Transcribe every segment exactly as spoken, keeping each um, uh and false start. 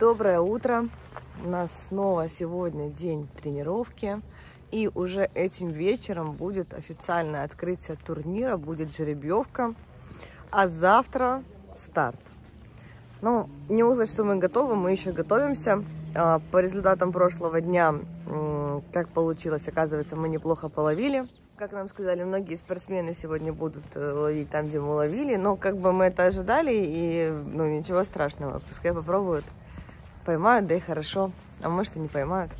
Доброе утро! У нас снова сегодня день тренировки. И уже этим вечером будет официальное открытие турнира, будет жеребьевка. А завтра старт. Ну, не узнать, что мы готовы, мы еще готовимся. По результатам прошлого дня, как получилось, оказывается, мы неплохо половили. Как нам сказали, многие спортсмены сегодня будут ловить там, где мы ловили. Но как бы мы это ожидали, и ну, ничего страшного. Пускай попробуют. Поймают, да и хорошо. А может и не поймают.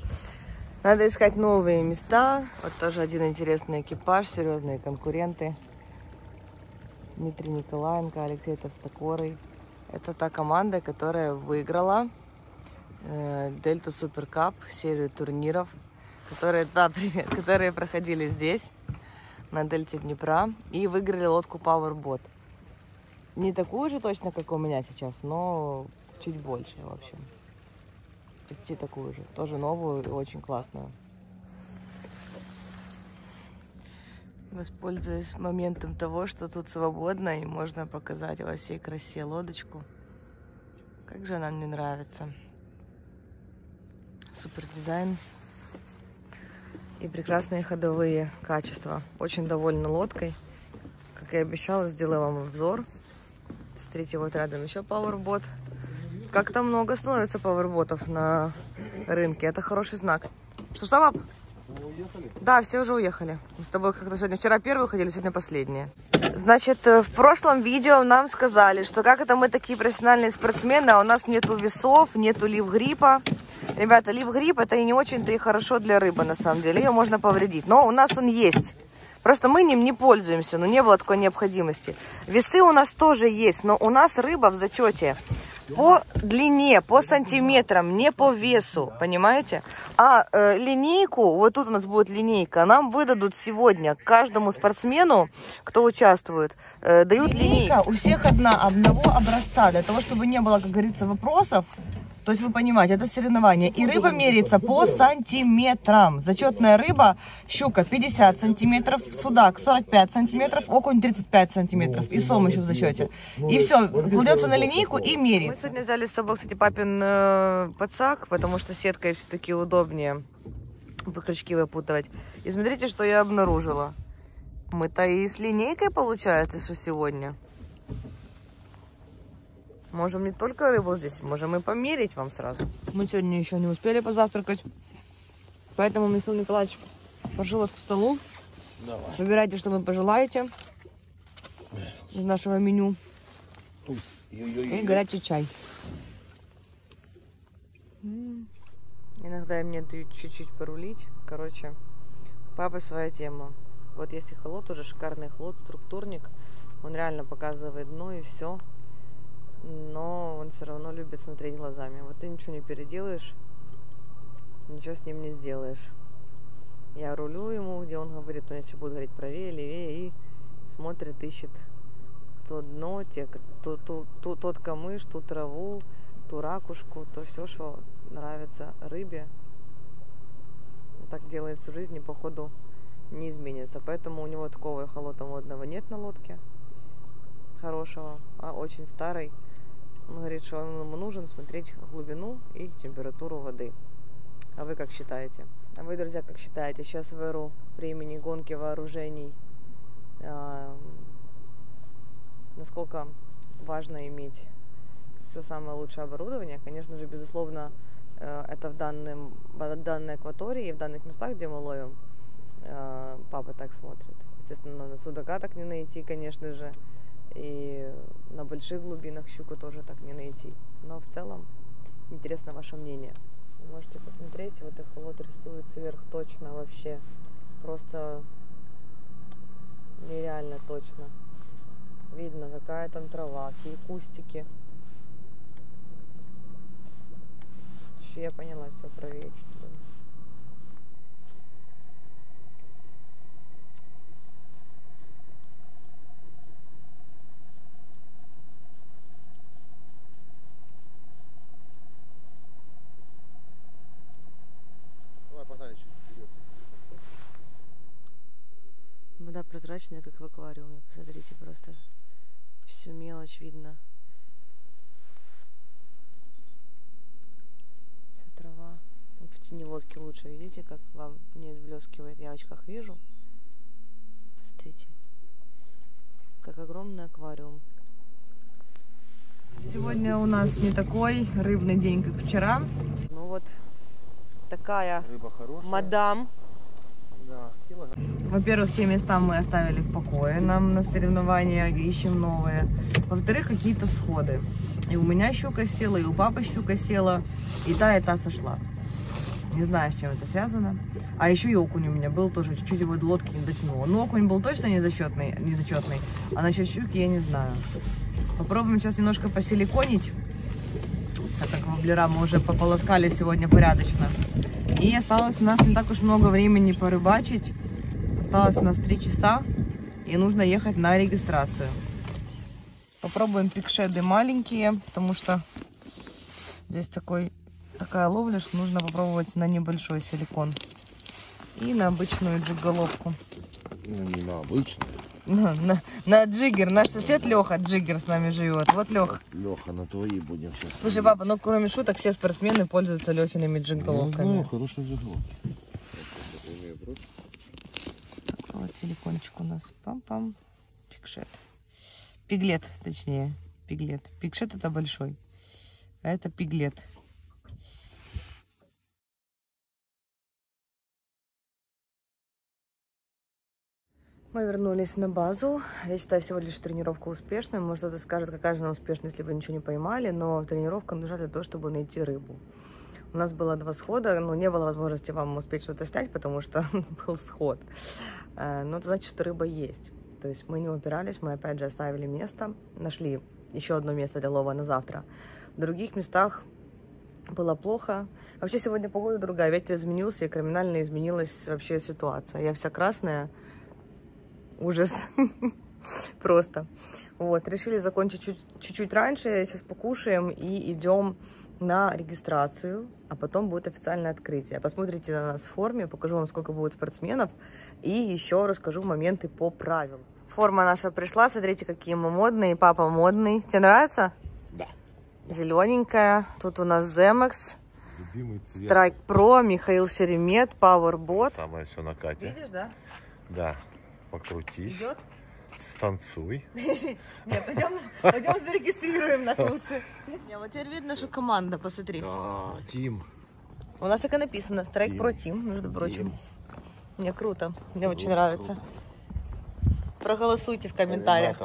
Надо искать новые места. Вот тоже один интересный экипаж, серьезные конкуренты. Дмитрий Николаенко, Алексей Товстокорый. Это та команда, которая выиграла Дельту Суперкап, серию турниров, которые, да, привет, которые проходили здесь, на Дельте Днепра, и выиграли лодку Powerboat. Не такую же точно, как у меня сейчас, но чуть больше, в общем. Почти такую же. Тоже новую и очень классную. Воспользуясь моментом того, что тут свободно, и можно показать во всей красе лодочку. Как же она мне нравится. Супер дизайн. И прекрасные ходовые качества. Очень довольна лодкой. Как и обещала, сделаю вам обзор. Смотрите, вот рядом еще Powerboat. Как-то много становится Powerboat'ов на рынке. Это хороший знак. Что, что, пап? Да, все уже уехали. Мы с тобой как-то сегодня вчера первые ходили, сегодня последние. Значит, в прошлом видео нам сказали, что как это мы такие профессиональные спортсмены, а у нас нету весов, нету лип-грипа. Ребята, лип-грип это и не очень-то и хорошо для рыбы, на самом деле. Ее можно повредить. Но у нас он есть. Просто мы ним не пользуемся, но не было такой необходимости. Весы у нас тоже есть, но у нас рыба в зачете по длине, по сантиметрам, не по весу, понимаете? А э, линейку, вот тут у нас будет линейка, нам выдадут сегодня каждому спортсмену, кто участвует, э, дают линейку. Линейка у всех одна, одного образца, для того, чтобы не было, как говорится, вопросов. То есть вы понимаете, это соревнование. И рыба меряется по сантиметрам. Зачетная рыба, щука пятьдесят сантиметров, судак сорок пять сантиметров, окунь тридцать пять сантиметров. И сом еще в зачете. И все, кладется на линейку и мерит. Мы сегодня взяли с собой, кстати, папин э, подсак, потому что сеткой все-таки удобнее крючки выпутывать. И смотрите, что я обнаружила. Мы-то и с линейкой получается, что сегодня. Можем не только рыбу здесь, можем и померить вам сразу. Мы сегодня еще не успели позавтракать, поэтому, Михаил Николаевич, прошу вас к столу. Давай. Выбирайте, что вы пожелаете из нашего меню. Ой, ой, ой. И горячий чай. Иногда мне дают чуть-чуть порулить. Короче, папа своя тема. Вот есть и холод, уже шикарный холод, структурник. Он реально показывает дно и все. Но он все равно любит смотреть глазами. Вот ты ничего не переделаешь, ничего с ним не сделаешь. Я рулю ему, где он говорит, он если будет говорить правее, левее, и смотрит, ищет то дно, те, то, то, то, тот камыш, ту траву, ту ракушку, то все, что нравится рыбе. Так делает всю жизнь и походу не изменится. Поэтому у него такого эхолота модного нет на лодке. Хорошего, а очень старый. Он говорит, что ему нужен смотреть глубину и температуру воды. А вы как считаете? А вы, друзья, как считаете? Сейчас в эру времени гонки вооружений, э, насколько важно иметь все самое лучшее оборудование? Конечно же, безусловно, э, это в, данном, в данной акватории и в данных местах, где мы ловим, э, папа так смотрит. Естественно, на судака так не найти, конечно же. И на больших глубинах щуку тоже так не найти. Но в целом интересно ваше мнение. Вы можете посмотреть, вот эхолот рисует сверхточно вообще. Просто нереально точно. Видно, какая там трава, какие кустики. Еще я поняла, все правее чуть-чуть. Вода прозрачная, как в аквариуме. Посмотрите, просто всю мелочь видно. синей лодки лучше. Видите, как вам не отблескивает? Я в очках вижу. Посмотрите. Как огромный аквариум. Сегодня у нас не такой рыбный день, как вчера. Ну вот такая рыба хорошая. Мадам. Да. Во-первых, те места мы оставили в покое. Нам на соревнования ищем новые. Во-вторых, какие-то сходы. И у меня щука села, и у папы щука села. И та, и та сошла. Не знаю, с чем это связано. А еще и окунь у меня был тоже. Чуть-чуть его до лодки не дотянуло. Но окунь был точно незачетный, незачетный. А насчет щуки я не знаю. Попробуем сейчас немножко посиликонить. Так как воблера мы уже пополоскали сегодня порядочно. И осталось у нас не так уж много времени порыбачить. Осталось у нас три часа. И нужно ехать на регистрацию. Попробуем пикшеды маленькие. Потому что здесь такой... Такая ловля, что нужно попробовать на небольшой силикон и на обычную джиг-головку. Ну, не на обычную. На, на, на джиггер. Наш сосед Леха джиггер с нами живет. Вот Леха. Леха, на твои будем сейчас. Слушай, папа, ну кроме шуток, все спортсмены пользуются Лехиными джиг-головками. Ну, ну, хорошие джиг-головки. Так, вот силикончик у нас. Пам-пам. Пикшет. Пиглет, точнее. Пиглет. Пикшет это большой. А это пиглет. Мы вернулись на базу. Я считаю сегодня лишь тренировку успешной. Может, кто-то скажет, какая же она успешная, если бы ничего не поймали, но тренировка нужна для того, чтобы найти рыбу. У нас было два схода, но не было возможности вам успеть что-то снять, потому что был сход. Но это значит, что рыба есть. То есть мы не упирались, мы опять же оставили место, нашли еще одно место для лова на завтра. В других местах было плохо. Вообще сегодня погода другая, ветер изменился и криминально изменилась вообще ситуация. Я вся красная. Ужас. Просто. Вот. Решили закончить чуть-чуть раньше. Сейчас покушаем и идем на регистрацию. А потом будет официальное открытие. Посмотрите на нас в форме. Покажу вам, сколько будет спортсменов. И еще расскажу моменты по правилам. Форма наша пришла. Смотрите, какие мы модные. Папа модный. Тебе нравится? Да. Зелененькая. Тут у нас Zemex. Strike Pro. Михаил Шеремет. Powerboat. Самое все на Кате. Видишь, да? Да. Покрутись. Идет? Станцуй. Нет, пойдем, пойдем зарегистрируем нас лучше. Нет, вот теперь видно, что команда, посмотри. Да, Тим. У нас так и написано, Strike Pro Team, между прочим. Мне круто, мне очень нравится. Проголосуйте в комментариях.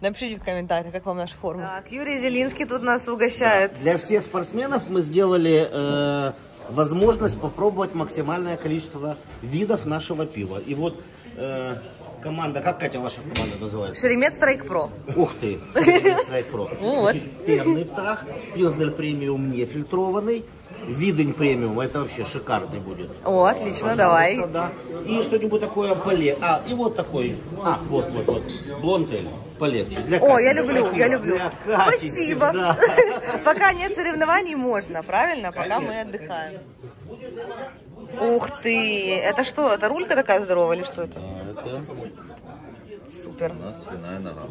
Напишите в комментариях, как вам наша форма. Так, Юрий Зелинский тут нас угощает. Для всех спортсменов мы сделали возможность попробовать максимальное количество видов нашего пива. И вот... Э, команда, как, Катя, ваша команда называется? Шеремет Strike Pro. Ух ты, Шеремет Strike Pro. Темный птах, Пилснер премиум нефильтрованный, Видень премиум, это вообще шикарный будет. О, отлично, давай. Да. И что-нибудь такое поле. А, и вот такой, а, вот, вот, вот, блонтель полегче. Для Кати. О, я люблю, Спасибо. я люблю. Кати, Спасибо. Да. Пока нет соревнований, можно, правильно? Конечно. Пока мы отдыхаем. Ух ты! Это что? Это рулька такая здоровая или что это? А, это... Супер. У нас свиная нора.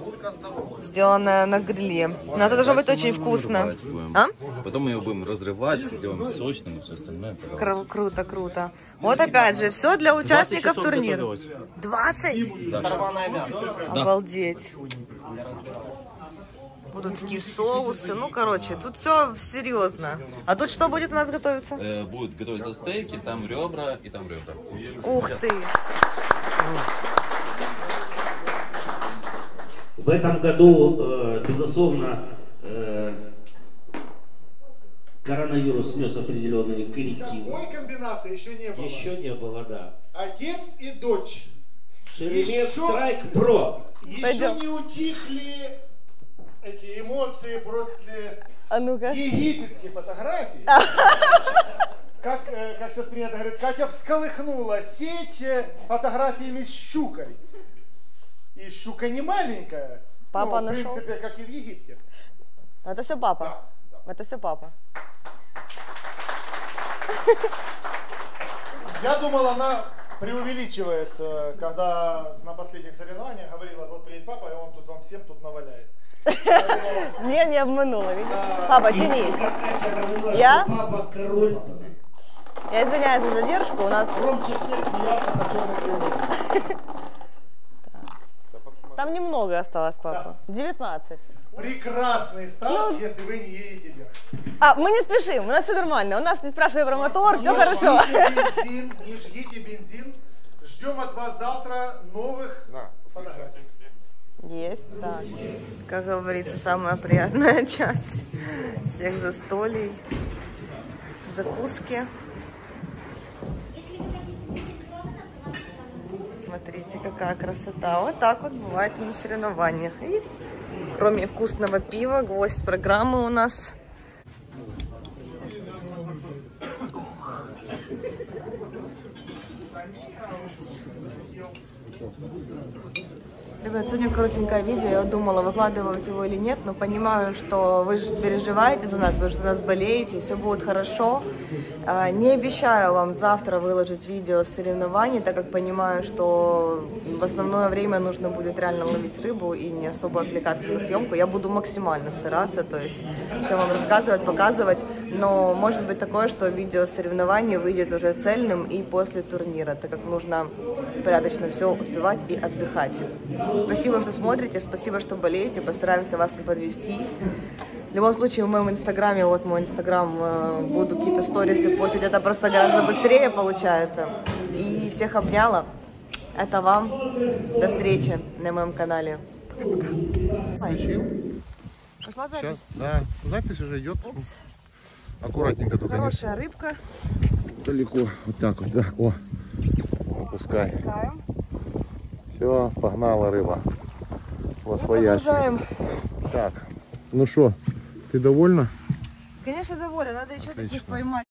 Сделанная на гриле. Но это должно быть очень вкусно. А? Потом мы ее будем разрывать, сделаем сочным и все остальное. Кру круто, круто. Вот опять же, все для участников турнира. двадцать? Да. Обалдеть. Будут такие соусы, ну короче, тут все серьезно. А тут что будет у нас готовиться? Э, будут готовиться стейки, там ребра и там ребра. Ух ты! В этом году, безусловно, коронавирус внес определенные коррективы. Такой комбинации еще не было. Еще не было, да. Отец и дочь. Шеремет Strike Pro. Еще не утихли эти эмоции после а ну египетских фотографий, как, как сейчас принято говорить, Катя всколыхнула сеть фотографиями с щукой. И щука не маленькая, папа ну, в нашел. принципе, как и в Египте. Это все папа. Да, да. Это все папа. Я думал, она преувеличивает, когда на последних соревнованиях говорила, вот приедет папа, и он тут вам всем тут наваляет. Не, не обманула, видишь? Папа, тяни. Я? Папа король Я извиняюсь за задержку, у нас... Там немного осталось, папа. девятнадцать. Прекрасный старт, если вы не едете вверх. А, мы не спешим, у нас все нормально. У нас не спрашивают про мотор, все хорошо. Не жгите бензин. Ждем от вас завтра новых фотографий. Есть, да. Как говорится, самая приятная часть всех застолий, закуски. Смотрите, какая красота. Вот так вот бывает и на соревнованиях. И кроме вкусного пива, гвоздь программы у нас. Ребят, сегодня коротенькое видео, я думала, выкладывать его или нет, но понимаю, что вы же переживаете за нас, вы же за нас болеете, все будет хорошо. Не обещаю вам завтра выложить видео с соревнований, так как понимаю, что в основное время нужно будет реально ловить рыбу и не особо отвлекаться на съемку. Я буду максимально стараться, то есть все вам рассказывать, показывать, но может быть такое, что видео с соревнований выйдет уже цельным и после турнира, так как нужно порядочно все успевать и отдыхать. Спасибо, что смотрите, спасибо, что болеете, постараемся вас не подвести. В любом случае, в моем инстаграме, вот мой инстаграм, буду какие-то сторисы постить, это просто гораздо быстрее получается. И всех обняла, это вам, до встречи на моем канале. Включил. Пошла запись? Сейчас, да, запись уже идет. Упс. Аккуратненько только. Хорошая рыбка. Далеко, вот так вот, да, о, опускай. Опускаем. Все, погнала рыба. Восвояси. Так, ну что, ты довольна? Конечно, довольна. Надо еще таких поймать.